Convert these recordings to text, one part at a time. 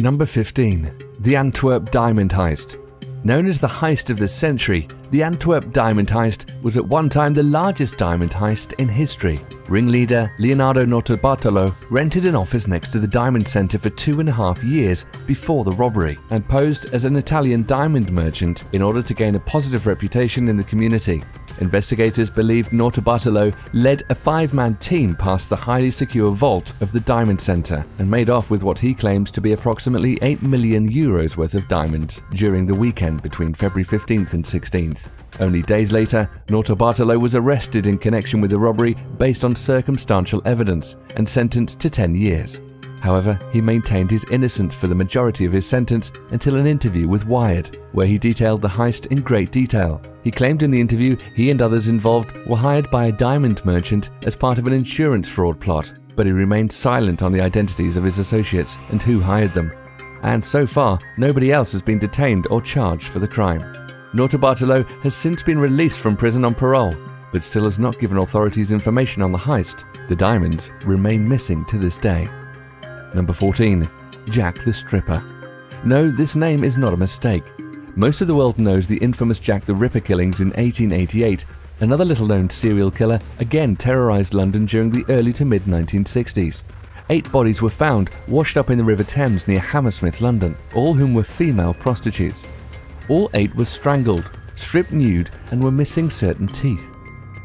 Number 15. The Antwerp Diamond Heist. Known as the heist of the century, the Antwerp Diamond Heist was at one time the largest diamond heist in history. Ringleader Leonardo Notarbartolo rented an office next to the diamond center for 2.5 years before the robbery and posed as an Italian diamond merchant in order to gain a positive reputation in the community. Investigators believed Notarbartolo led a 5-man team past the highly secure vault of the diamond center and made off with what he claims to be approximately 8 million euros worth of diamonds during the weekend between February 15th and 16th. Only days later, Notarbartolo was arrested in connection with the robbery based on circumstantial evidence and sentenced to 10 years. However, he maintained his innocence for the majority of his sentence until an interview with Wired, where he detailed the heist in great detail. He claimed in the interview he and others involved were hired by a diamond merchant as part of an insurance fraud plot, but he remained silent on the identities of his associates and who hired them. And so far, nobody else has been detained or charged for the crime. Notarbartolo has since been released from prison on parole, but still has not given authorities information on the heist. The diamonds remain missing to this day. Number 14. Jack the Stripper. No, this name is not a mistake. Most of the world knows the infamous Jack the Ripper killings in 1888. Another little-known serial killer again terrorized London during the early to mid-1960s. 8 bodies were found washed up in the River Thames near Hammersmith, London, all whom were female prostitutes. All 8 were strangled, stripped nude, and were missing certain teeth.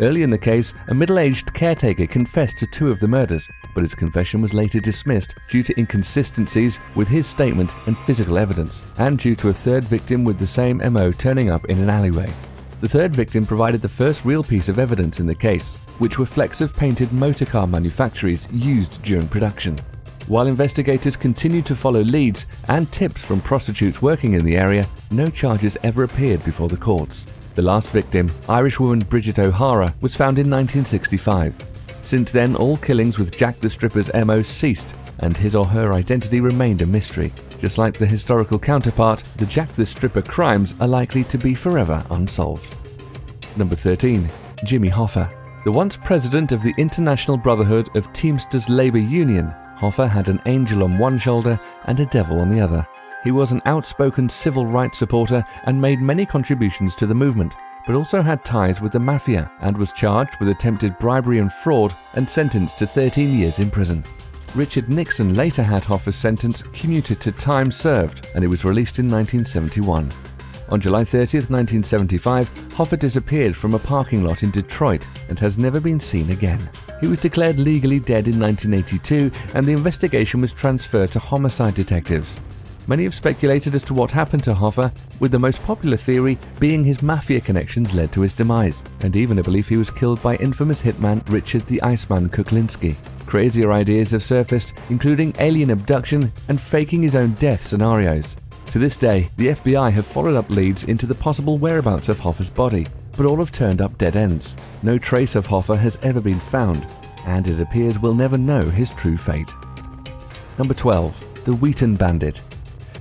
Early in the case, a middle-aged caretaker confessed to 2 of the murders, but his confession was later dismissed due to inconsistencies with his statement and physical evidence, and due to a 3rd victim with the same MO turning up in an alleyway. The 3rd victim provided the first real piece of evidence in the case, which were flecks of painted motorcar manufacturers used during production. While investigators continued to follow leads and tips from prostitutes working in the area, no charges ever appeared before the courts. The last victim, Irishwoman Bridget O'Hara, was found in 1965. Since then, all killings with Jack the Stripper's MO ceased, and his or her identity remained a mystery. Just like the historical counterpart, the Jack the Stripper crimes are likely to be forever unsolved. Number 13. Jimmy Hoffa. The once president of the International Brotherhood of Teamsters Labor Union, Hoffa had an angel on one shoulder and a devil on the other. He was an outspoken civil rights supporter and made many contributions to the movement, but also had ties with the mafia and was charged with attempted bribery and fraud and sentenced to 13 years in prison. Richard Nixon later had Hoffa's sentence commuted to time served, and it was released in 1971. On July 30th, 1975, Hoffa disappeared from a parking lot in Detroit and has never been seen again. He was declared legally dead in 1982, and the investigation was transferred to homicide detectives. Many have speculated as to what happened to Hoffa, with the most popular theory being his mafia connections led to his demise, and even a belief he was killed by infamous hitman Richard the Iceman Kuklinski. Crazier ideas have surfaced, including alien abduction and faking his own death scenarios. To this day, the FBI have followed up leads into the possible whereabouts of Hoffa's body, but all have turned up dead ends. No trace of Hoffa has ever been found, and it appears we'll never know his true fate. Number 12. The Wheaton Bandit.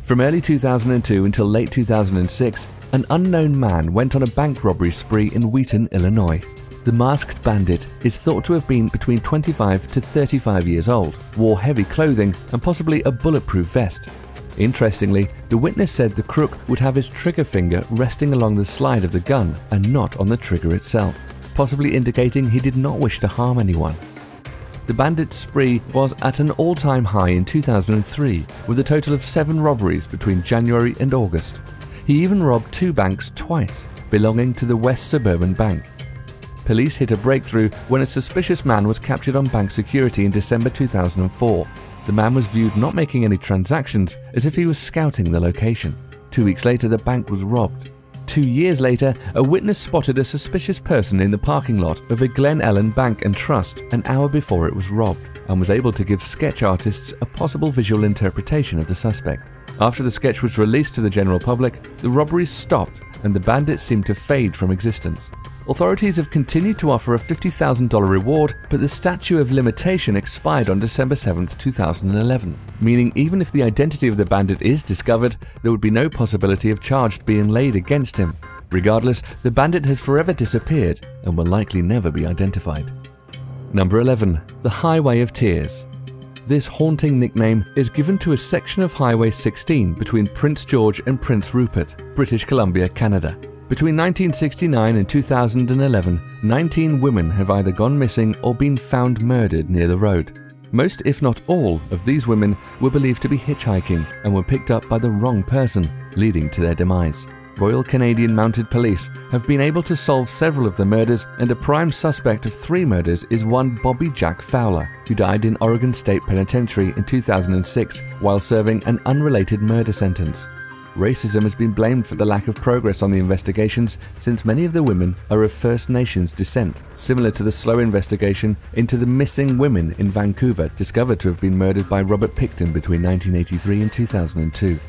From early 2002 until late 2006, an unknown man went on a bank robbery spree in Wheaton, Illinois. The masked bandit is thought to have been between 25 to 35 years old, wore heavy clothing and possibly a bulletproof vest. Interestingly, the witness said the crook would have his trigger finger resting along the slide of the gun and not on the trigger itself, possibly indicating he did not wish to harm anyone. The bandit spree was at an all-time high in 2003, with a total of 7 robberies between January and August. He even robbed 2 banks twice, belonging to the West Suburban Bank. Police hit a breakthrough when a suspicious man was captured on bank security in December 2004. The man was viewed not making any transactions, as if he was scouting the location. 2 weeks later, the bank was robbed. 2 years later, a witness spotted a suspicious person in the parking lot of a Glen Ellen Bank and Trust an hour before it was robbed, and was able to give sketch artists a possible visual interpretation of the suspect. After the sketch was released to the general public, the robberies stopped and the bandit seemed to fade from existence. Authorities have continued to offer a $50,000 reward, but the statute of limitation expired on December 7, 2011, meaning even if the identity of the bandit is discovered, there would be no possibility of charge being laid against him. Regardless, the bandit has forever disappeared and will likely never be identified. Number 11. The Highway of Tears. This haunting nickname is given to a section of Highway 16 between Prince George and Prince Rupert, British Columbia, Canada. Between 1969 and 2011, 19 women have either gone missing or been found murdered near the road. Most, if not all, of these women were believed to be hitchhiking and were picked up by the wrong person, leading to their demise. Royal Canadian Mounted Police have been able to solve several of the murders, and a prime suspect of 3 murders is one Bobby Jack Fowler, who died in Oregon State Penitentiary in 2006 while serving an unrelated murder sentence. Racism has been blamed for the lack of progress on the investigations, since many of the women are of First Nations descent, similar to the slow investigation into the missing women in Vancouver discovered to have been murdered by Robert Pickton between 1983 and 2002.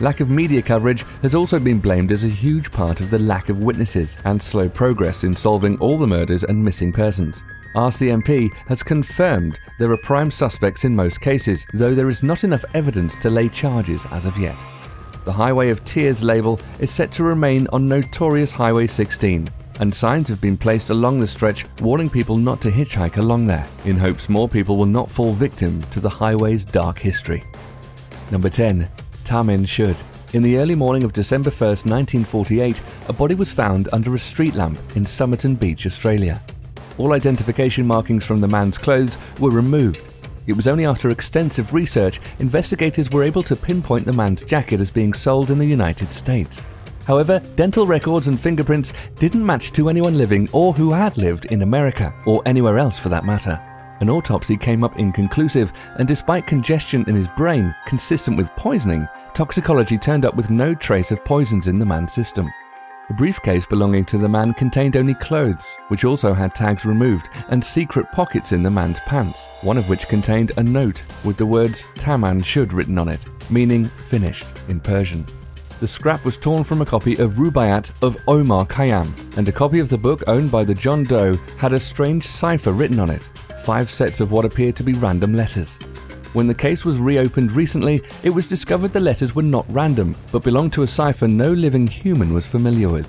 Lack of media coverage has also been blamed as a huge part of the lack of witnesses and slow progress in solving all the murders and missing persons. RCMP has confirmed there are prime suspects in most cases, though there is not enough evidence to lay charges as of yet. The Highway of Tears label is set to remain on notorious Highway 16, and signs have been placed along the stretch warning people not to hitchhike along there, in hopes more people will not fall victim to the highway's dark history. Number 10. Taman Shud. In the early morning of December 1, 1948, a body was found under a street lamp in Somerton Beach, Australia. All identification markings from the man's clothes were removed. It was only after extensive research investigators were able to pinpoint the man's jacket as being sold in the United States. However, dental records and fingerprints didn't match to anyone living or who had lived in America, or anywhere else for that matter. An autopsy came up inconclusive, and despite congestion in his brain consistent with poisoning, toxicology turned up with no trace of poisons in the man's system. A briefcase belonging to the man contained only clothes, which also had tags removed, and secret pockets in the man's pants, one of which contained a note with the words Taman Shud written on it, meaning finished in Persian. The scrap was torn from a copy of Rubaiyat of Omar Khayyam, and a copy of the book owned by the John Doe had a strange cipher written on it, 5 sets of what appeared to be random letters. When the case was reopened recently, it was discovered the letters were not random, but belonged to a cipher no living human was familiar with.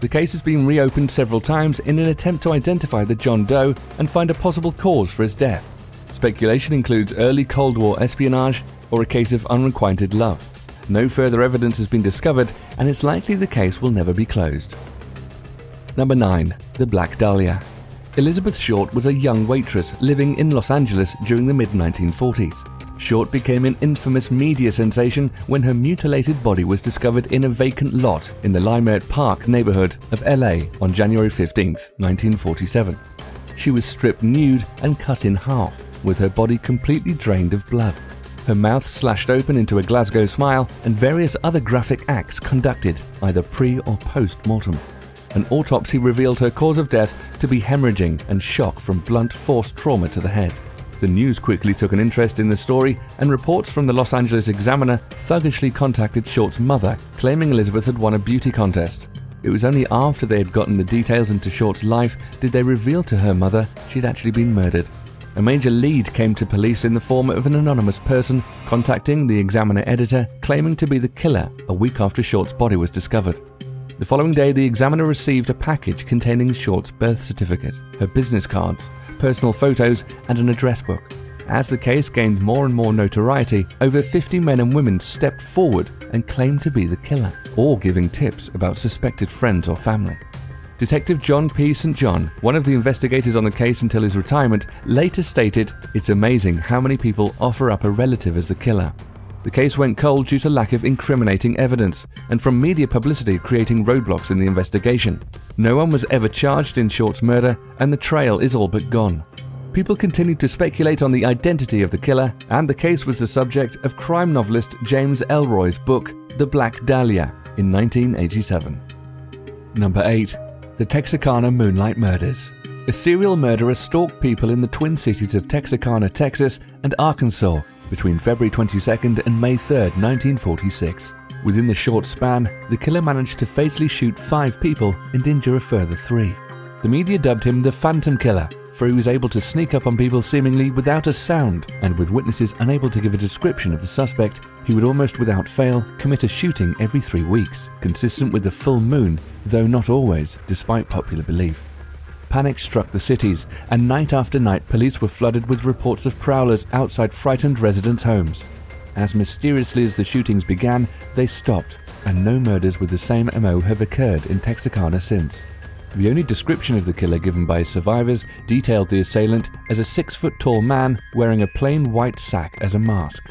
The case has been reopened several times in an attempt to identify the John Doe and find a possible cause for his death. Speculation includes early Cold War espionage or a case of unrequited love. No further evidence has been discovered, and it's likely the case will never be closed. Number 9. The Black Dahlia. Elizabeth Short was a young waitress living in Los Angeles during the mid-1940s. Short became an infamous media sensation when her mutilated body was discovered in a vacant lot in the Leimert Park neighborhood of LA on January 15, 1947. She was stripped nude and cut in half, with her body completely drained of blood. Her mouth slashed open into a Glasgow smile, and various other graphic acts conducted, either pre or post-mortem. An autopsy revealed her cause of death to be hemorrhaging and shock from blunt force trauma to the head. The news quickly took an interest in the story, and reports from the Los Angeles Examiner thuggishly contacted Short's mother, claiming Elizabeth had won a beauty contest. It was only after they had gotten the details into Short's life did they reveal to her mother she'd actually been murdered. A major lead came to police in the form of an anonymous person contacting the Examiner editor, claiming to be the killer a week after Short's body was discovered. The following day, the Examiner received a package containing Short's birth certificate, her business cards, personal photos, and an address book. As the case gained more and more notoriety, over 50 men and women stepped forward and claimed to be the killer, all giving tips about suspected friends or family. Detective John P. St. John, one of the investigators on the case until his retirement, later stated, "It's amazing how many people offer up a relative as the killer." The case went cold due to lack of incriminating evidence, and from media publicity creating roadblocks in the investigation. No one was ever charged in Short's murder, and the trail is all but gone. People continued to speculate on the identity of the killer, and the case was the subject of crime novelist James Ellroy's book, The Black Dahlia, in 1987. Number 8. The Texarkana Moonlight Murders. A serial murderer stalked people in the twin cities of Texarkana, Texas, and Arkansas, between February 22nd and May 3rd, 1946. Within the short span, the killer managed to fatally shoot 5 people and injure a further 3. The media dubbed him the Phantom Killer, for he was able to sneak up on people seemingly without a sound, and with witnesses unable to give a description of the suspect, he would almost without fail commit a shooting every 3 weeks, consistent with the full moon, though not always, despite popular belief. panic struck the cities, and night after night police were flooded with reports of prowlers outside frightened residents' homes. As mysteriously as the shootings began, they stopped, and no murders with the same MO have occurred in Texarkana since. The only description of the killer given by survivors detailed the assailant as a 6-foot-tall man wearing a plain white sack as a mask.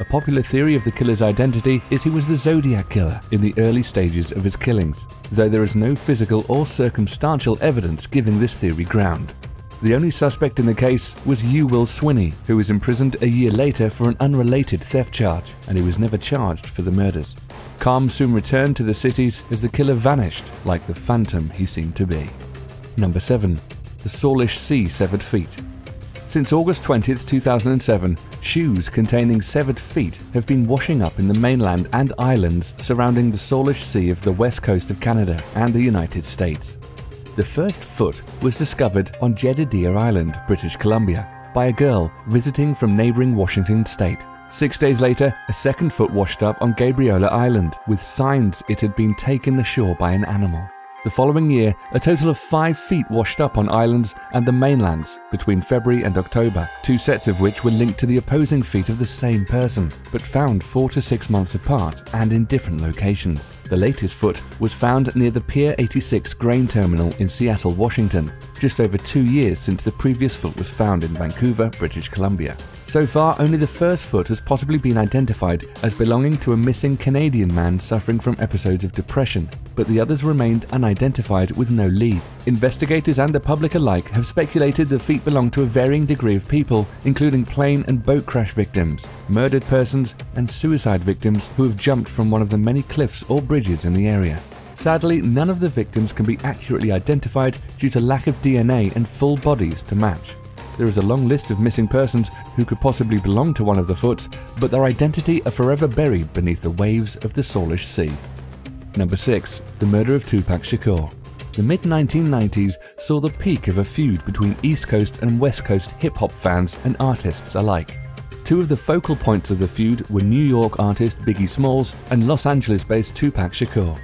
A popular theory of the killer's identity is he was the Zodiac Killer in the early stages of his killings, though there is no physical or circumstantial evidence giving this theory ground. The only suspect in the case was Ewell Swinney, who was imprisoned a year later for an unrelated theft charge, and he was never charged for the murders. Calm soon returned to the cities as the killer vanished, like the phantom he seemed to be. Number 7. The Salish Sea Severed Feet. Since August 20, 2007, shoes containing severed feet have been washing up in the mainland and islands surrounding the Salish Sea of the west coast of Canada and the United States. The first foot was discovered on Jedediah Island, British Columbia, by a girl visiting from neighboring Washington state. 6 days later, a second foot washed up on Gabriola Island, with signs it had been taken ashore by an animal. The following year, a total of 5 feet washed up on islands and the mainlands between February and October, 2 sets of which were linked to the opposing feet of the same person, but found 4 to 6 months apart and in different locations. The latest foot was found near the Pier 86 grain terminal in Seattle, Washington, just over 2 years since the previous foot was found in Vancouver, British Columbia. So far, only the first foot has possibly been identified as belonging to a missing Canadian man suffering from episodes of depression, but the others remained unidentified with no lead. Investigators and the public alike have speculated the feet belong to a varying degree of people, including plane and boat crash victims, murdered persons, and suicide victims who have jumped from one of the many cliffs or bridges in the area. Sadly, none of the victims can be accurately identified due to lack of DNA and full bodies to match. There is a long list of missing persons who could possibly belong to one of the foots, but their identity are forever buried beneath the waves of the Salish Sea. Number 6. The Murder of Tupac Shakur. The mid-1990s saw the peak of a feud between East Coast and West Coast hip-hop fans and artists alike. Two of the focal points of the feud were New York artist Biggie Smalls and Los Angeles-based Tupac Shakur.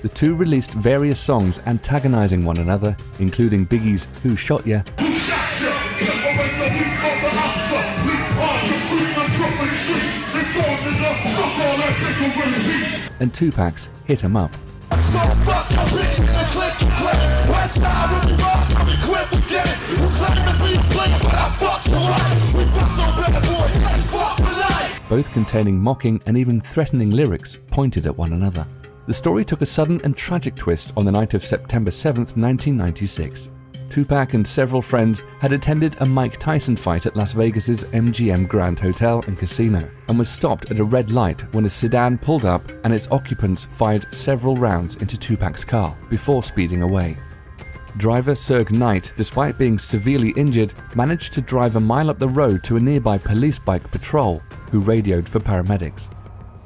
The two released various songs antagonizing one another, including Biggie's Who Shot Ya? And Tupac's Hit 'Em Up. Both containing mocking and even threatening lyrics pointed at one another. The story took a sudden and tragic twist on the night of September 7, 1996. Tupac and several friends had attended a Mike Tyson fight at Las Vegas's MGM Grand Hotel and Casino, and was stopped at a red light when a sedan pulled up and its occupants fired several rounds into Tupac's car before speeding away. Driver Serg Knight, despite being severely injured, managed to drive a mile up the road to a nearby police bike patrol, who radioed for paramedics.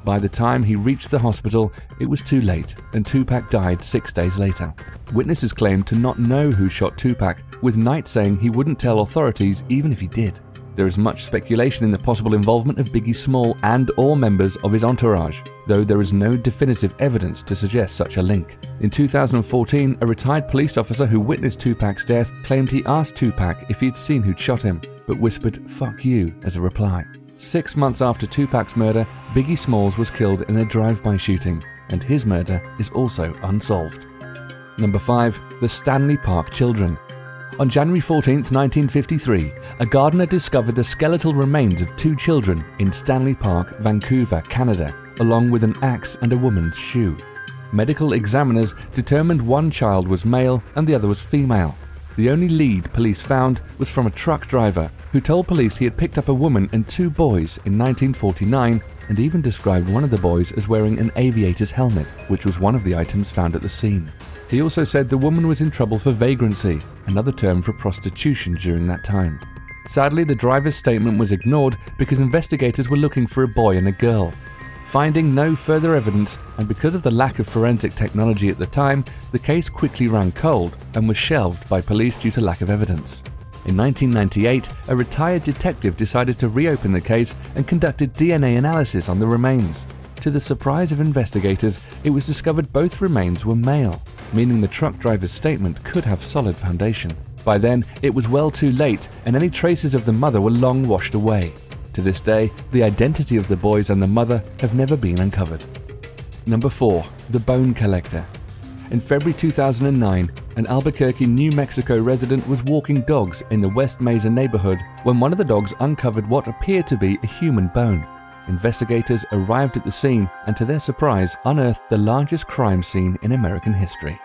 By the time he reached the hospital, it was too late, and Tupac died 6 days later. Witnesses claimed to not know who shot Tupac, with Knight saying he wouldn't tell authorities even if he did. There is much speculation in the possible involvement of Biggie Small and/or members of his entourage, though there is no definitive evidence to suggest such a link. In 2014, a retired police officer who witnessed Tupac's death claimed he asked Tupac if he'd seen who'd shot him, but whispered "fuck you" as a reply. 6 months after Tupac's murder, Biggie Smalls was killed in a drive-by shooting, and his murder is also unsolved. Number 5. The Stanley Park Children. On January 14, 1953, a gardener discovered the skeletal remains of 2 children in Stanley Park, Vancouver, Canada, along with an axe and a woman's shoe. Medical examiners determined one child was male and the other was female. The only lead police found was from a truck driver who told police he had picked up a woman and 2 boys in 1949, and even described one of the boys as wearing an aviator's helmet, which was one of the items found at the scene. He also said the woman was in trouble for vagrancy, another term for prostitution during that time. Sadly, the driver's statement was ignored because investigators were looking for a boy and a girl. Finding no further evidence, and because of the lack of forensic technology at the time, the case quickly ran cold and was shelved by police due to lack of evidence. In 1998, a retired detective decided to reopen the case and conducted DNA analysis on the remains. To the surprise of investigators, it was discovered both remains were male. meaning the truck driver's statement could have solid foundation. By then, it was well too late, and any traces of the mother were long washed away. To this day, the identity of the boys and the mother have never been uncovered. Number 4. The Bone Collector. In February 2009, an Albuquerque, New Mexico resident was walking dogs in the West Mesa neighborhood when one of the dogs uncovered what appeared to be a human bone. Investigators arrived at the scene and, to their surprise, unearthed the largest crime scene in American history.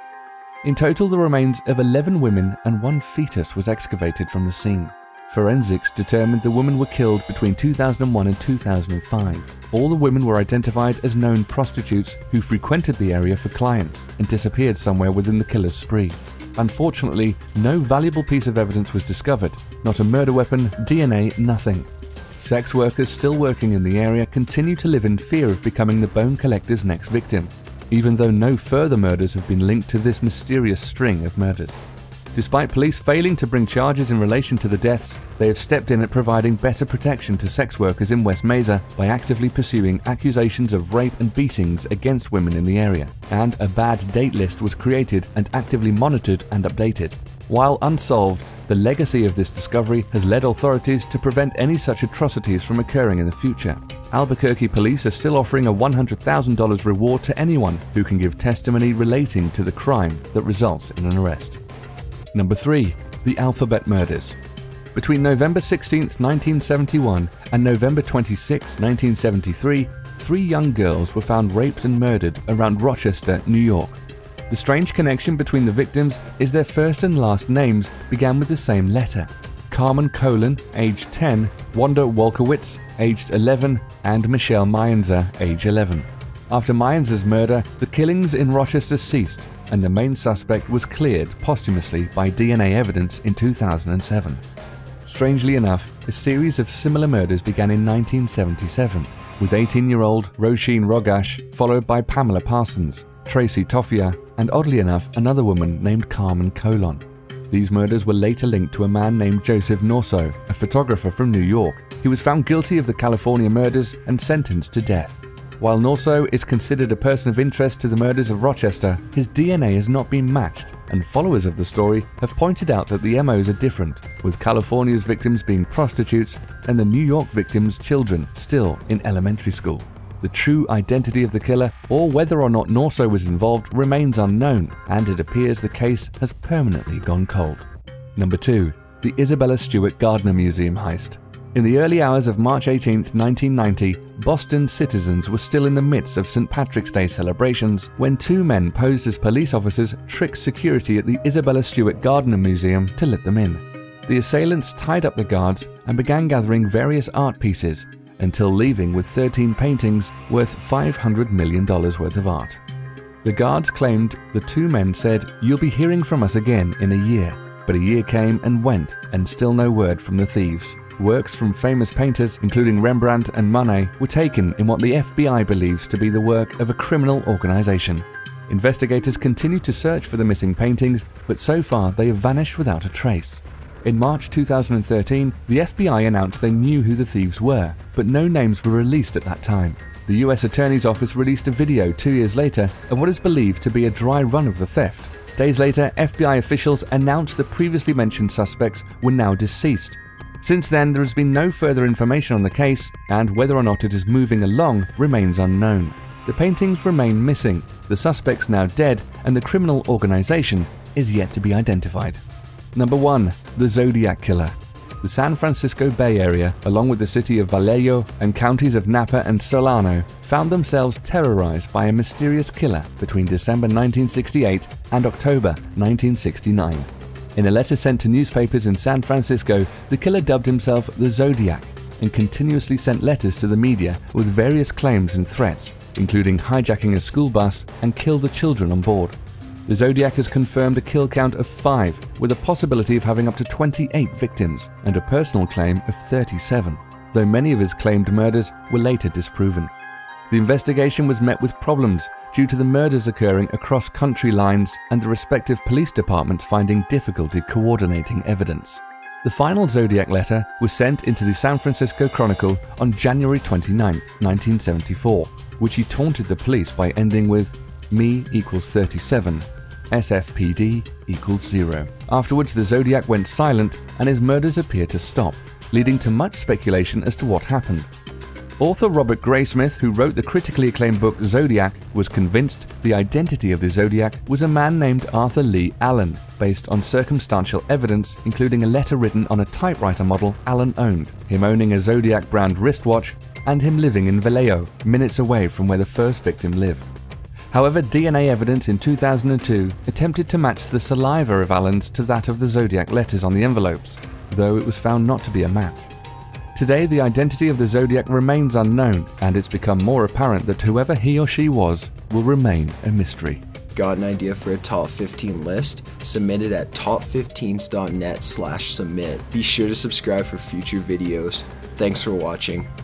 In total, the remains of 11 women and 1 fetus was excavated from the scene. Forensics determined the women were killed between 2001 and 2005. All the women were identified as known prostitutes who frequented the area for clients and disappeared somewhere within the killer's spree. Unfortunately, no valuable piece of evidence was discovered, not a murder weapon, DNA, nothing. Sex workers still working in the area continue to live in fear of becoming the bone collector's next victim, even though no further murders have been linked to this mysterious string of murders. Despite police failing to bring charges in relation to the deaths, they have stepped in at providing better protection to sex workers in West Mesa by actively pursuing accusations of rape and beatings against women in the area, and a bad date list was created and actively monitored and updated. While unsolved, the legacy of this discovery has led authorities to prevent any such atrocities from occurring in the future. Albuquerque police are still offering a $100,000 reward to anyone who can give testimony relating to the crime that results in an arrest. Number 3. The Alphabet Murders. Between November 16, 1971 and November 26, 1973, 3 young girls were found raped and murdered around Rochester, New York. The strange connection between the victims is their first and last names began with the same letter. Carmen Colon, aged 10, Wanda Wolkowitz, aged 11, and Michelle Mayenza, age 11. After Mayenza's murder, the killings in Rochester ceased, and the main suspect was cleared posthumously by DNA evidence in 2007. Strangely enough, a series of similar murders began in 1977, with 18-year-old Roisin Rogash, followed by Pamela Parsons, Tracy Toffia, and oddly enough, another woman named Carmen Colon. These murders were later linked to a man named Joseph Norso, a photographer from New York, who was found guilty of the California murders and sentenced to death. While Norso is considered a person of interest to the murders of Rochester, his DNA has not been matched, and followers of the story have pointed out that the MOs are different, with California's victims being prostitutes and the New York victims' children still in elementary school. The true identity of the killer, or whether or not Norso was involved, remains unknown, and it appears the case has permanently gone cold. Number 2. The Isabella Stewart Gardner Museum Heist. In the early hours of March 18, 1990, Boston citizens were still in the midst of St. Patrick's Day celebrations when 2 men posed as police officers tricked security at the Isabella Stewart Gardner Museum to let them in. The assailants tied up the guards and began gathering various art pieces until leaving with 13 paintings worth $500 million worth of art. The guards claimed the 2 men said, "You'll be hearing from us again in a year." But a year came and went, and still no word from the thieves. Works from famous painters, including Rembrandt and Monet, were taken in what the FBI believes to be the work of a criminal organization. Investigators continue to search for the missing paintings, but so far they have vanished without a trace. In March 2013, the FBI announced they knew who the thieves were, but no names were released at that time. The US Attorney's Office released a video 2 years later of what is believed to be a dry run of the theft. Days later, FBI officials announced the previously mentioned suspects were now deceased. Since then, there has been no further information on the case, and whether or not it is moving along remains unknown. The paintings remain missing, the suspects now dead, and the criminal organization is yet to be identified. Number 1. The Zodiac Killer. The San Francisco Bay Area, along with the city of Vallejo and counties of Napa and Solano, found themselves terrorized by a mysterious killer between December 1968 and October 1969. In a letter sent to newspapers in San Francisco, the killer dubbed himself the Zodiac and continuously sent letters to the media with various claims and threats, including hijacking a school bus and kill the children on board. The Zodiac has confirmed a kill count of 5, with a possibility of having up to 28 victims and a personal claim of 37, though many of his claimed murders were later disproven. The investigation was met with problems due to the murders occurring across country lines and the respective police departments finding difficulty coordinating evidence. The final Zodiac letter was sent into the San Francisco Chronicle on January 29, 1974, which he taunted the police by ending with, "Me equals 37. SFPD equals zero. Afterwards, the Zodiac went silent and his murders appear to stop, leading to much speculation as to what happened. Author Robert Graysmith, who wrote the critically acclaimed book Zodiac, was convinced the identity of the Zodiac was a man named Arthur Lee Allen, based on circumstantial evidence, including a letter written on a typewriter model Allen owned, him owning a Zodiac brand wristwatch, and him living in Vallejo, minutes away from where the first victim lived. However, DNA evidence in 2002 attempted to match the saliva of Allen's to that of the Zodiac letters on the envelopes, though it was found not to be a match. Today, the identity of the Zodiac remains unknown, and it's become more apparent that whoever he or she was will remain a mystery. Got an idea for a top 15 list? Submit it at top15s.net/submit. Be sure to subscribe for future videos. Thanks for watching.